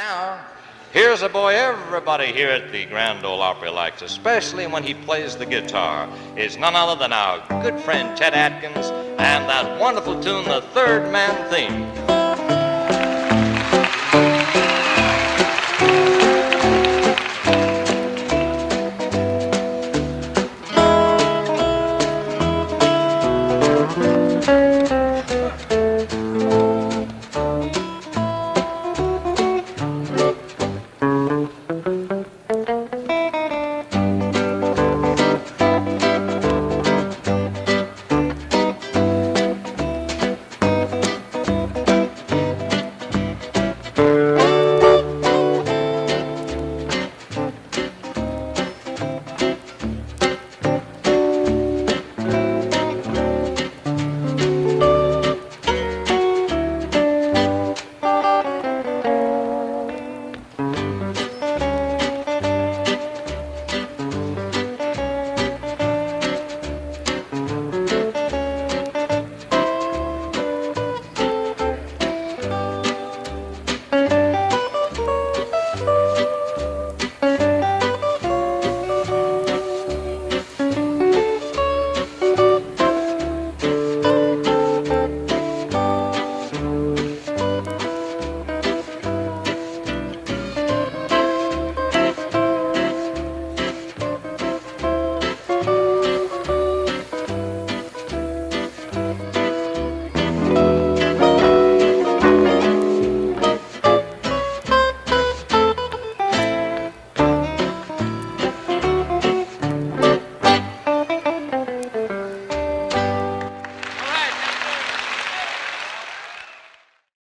Now, here's a boy everybody here at the Grand Ole Opry likes, especially when he plays the guitar. It's none other than our good friend Chet Atkins and that wonderful tune, The Third Man Theme.